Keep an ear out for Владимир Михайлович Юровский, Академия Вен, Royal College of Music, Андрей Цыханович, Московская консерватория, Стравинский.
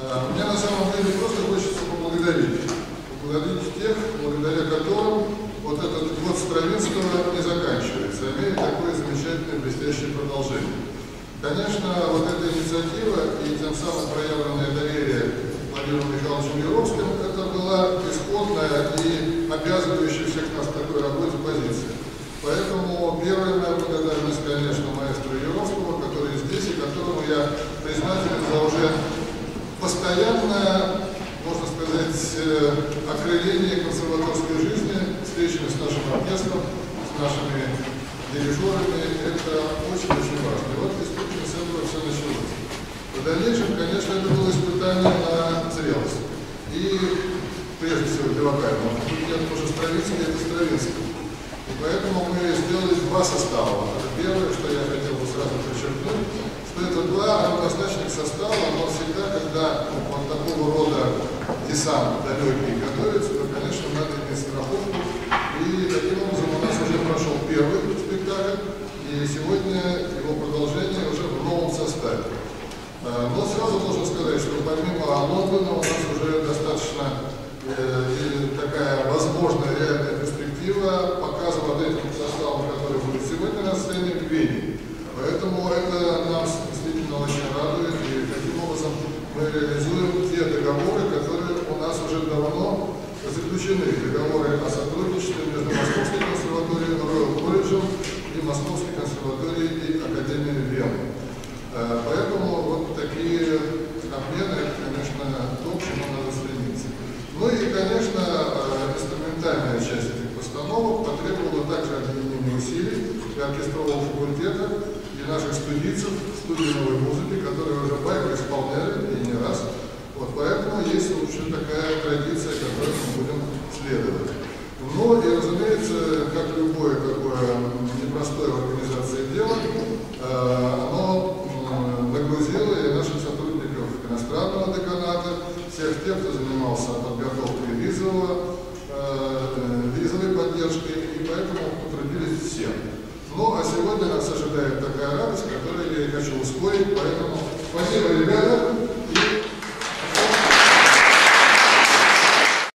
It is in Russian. Мне на самом деле просто хочется поблагодарить тех, благодаря которым вот этот год Стравинского не заканчивается, а имеет такое замечательное блестящее продолжение. Конечно, вот эта инициатива и тем самым проявленное доверие Владимиру Михайловичу Юровскому, это была исходная и обязывающая всех нас такой работе позиция. Поэтому первая моя благодарность, конечно, маэстро Юровскому, который здесь, и которому я признателен за уже постоянное, можно сказать, окрыление консерваторской жизни, встречи с нашим оркестром, с нашими дирижерами. Это очень-очень важно. И вот действительно с этого все началось. В дальнейшем, конечно, это было испытание на зрелость. И прежде всего для вокального факультета, потому что Стравинский — это Стравинский. И поэтому мы сделали два состава. Первое, что я хотел бы сразу подчеркнуть, что это два равнозначных состава, но всегда, когда вот такого рода десант далекий готовится, то, конечно, надо иметь страховку. И таким образом у нас уже прошел первый спектакль, и сегодня его продолжение уже в новом составе. Но сразу должен сказать, что помимо Лондона у нас уже достаточно такая возможная реальная перспектива показа вот этим составом, который будет сегодня на сцене, в Вене. Поэтому это нас действительно очень радует, и таким образом мы реализуем те договоры, которые у нас уже давно заключены. Договоры о сотрудничестве между Московской консерваторией, Royal College и Московской консерваторией и Академией Вен. Поэтому вот такие обмены, конечно, то, к чему надо стремиться. Ну и, конечно, инструментальная часть этих постановок потребовала также объединения усилий для оркестрового факультета и наших студийцев студии новой музыки, которые уже байку исполняли и не раз. Вот поэтому есть, в общем, такая традиция, которой мы будем следовать. Ну и, разумеется, как любое такое непростое в организации дело, оно нагрузило и наших сотрудников иностранного деканата, всех тех, кто занимался подготовкой визовой поддержки, и поэтому потрудились все. Ну, а сегодня нас ожидает такая радость, которую я и хочу ускорить, поэтому спасибо, ребята.